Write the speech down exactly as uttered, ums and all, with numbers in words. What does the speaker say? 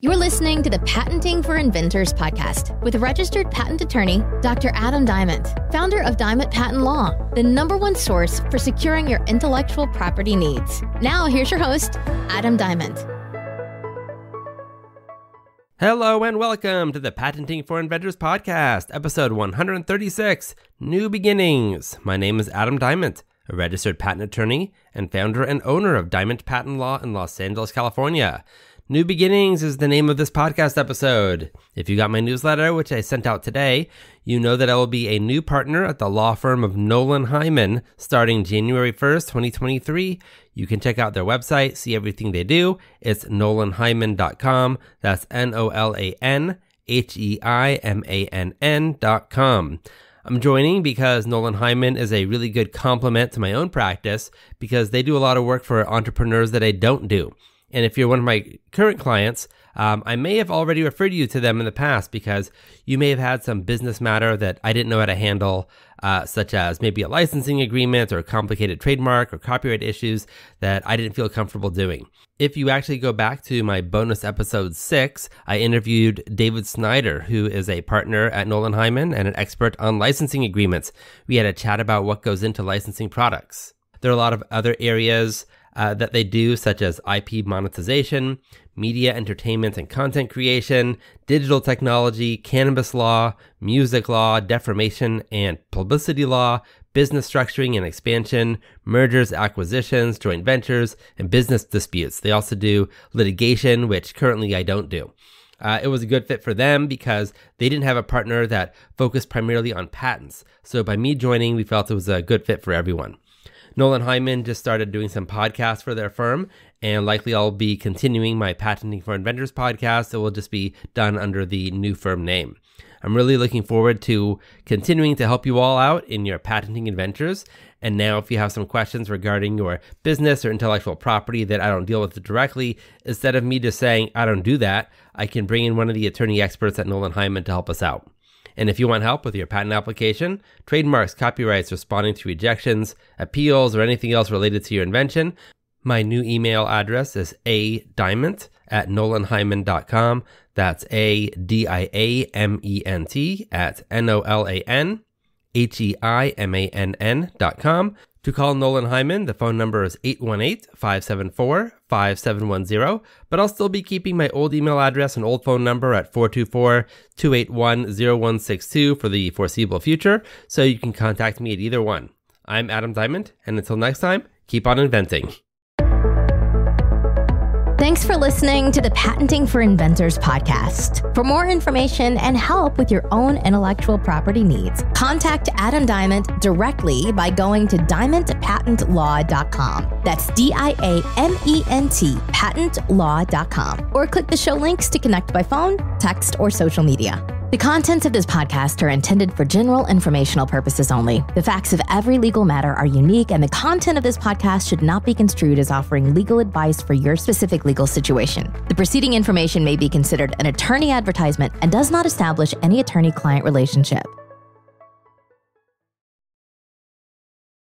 You're listening to the Patenting for Inventors podcast with registered patent attorney, Doctor Adam Diamond, founder of Diamond Patent Law, the number one source for securing your intellectual property needs. Now, here's your host, Adam Diamond. Hello and welcome to the Patenting for Inventors podcast, episode one hundred thirty-six, New Beginnings. My name is Adam Diamond, a registered patent attorney and founder and owner of Diamond Patent Law in Los Angeles, California. New Beginnings is the name of this podcast episode. If you got my newsletter, which I sent out today, you know that I will be a new partner at the law firm of Nolan Heimann starting January first, twenty twenty-three. You can check out their website, see everything they do. It's nolan heimann dot com. That's N O L A N H E I M A N N dot com. I'm joining because Nolan Heimann is a really good complement to my own practice because they do a lot of work for entrepreneurs that I don't do. And if you're one of my current clients, um, I may have already referred you to them in the past because you may have had some business matter that I didn't know how to handle, uh, such as maybe a licensing agreement or a complicated trademark or copyright issues that I didn't feel comfortable doing. If you actually go back to my bonus episode six, I interviewed David Snyder, who is a partner at Nolan Heimann and an expert on licensing agreements. We had a chat about what goes into licensing products. There are a lot of other areas Uh, that they do, such as I P monetization, media, entertainment, and content creation, digital technology, cannabis law, music law, defamation and publicity law, business structuring and expansion, mergers, acquisitions, joint ventures, and business disputes. They also do litigation, which currently I don't do. Uh, it was a good fit for them because they didn't have a partner that focused primarily on patents. So by me joining, we felt it was a good fit for everyone. Nolan Heimann just started doing some podcasts for their firm, and likely I'll be continuing my Patenting for Inventors podcast. It will just be done under the new firm name. I'm really looking forward to continuing to help you all out in your patenting adventures. And now if you have some questions regarding your business or intellectual property that I don't deal with directly, instead of me just saying, I don't do that, I can bring in one of the attorney experts at Nolan Heimann to help us out. And if you want help with your patent application, trademarks, copyrights, responding to rejections, appeals, or anything else related to your invention, my new email address is a diamond at nolan heimann dot com. That's A D I A M E N T at N O L A N H E I M A N N dot com. To call Nolan Heimann, the phone number is eight one eight, five seven four, five seven one zero, but I'll still be keeping my old email address and old phone number at four two four, two eight one, zero one six two for the foreseeable future, so you can contact me at either one. I'm Adam Diamond, and until next time, keep on inventing. Thanks for listening to the Patenting for Inventors podcast. For more information and help with your own intellectual property needs, contact Adam Diamond directly by going to diamond patent law dot com. That's D I A M E N T, patent law dot com. Or click the show links to connect by phone, text, or social media. The contents of this podcast are intended for general informational purposes only. The facts of every legal matter are unique, and the content of this podcast should not be construed as offering legal advice for your specific legal situation. The preceding information may be considered an attorney advertisement and does not establish any attorney-client relationship.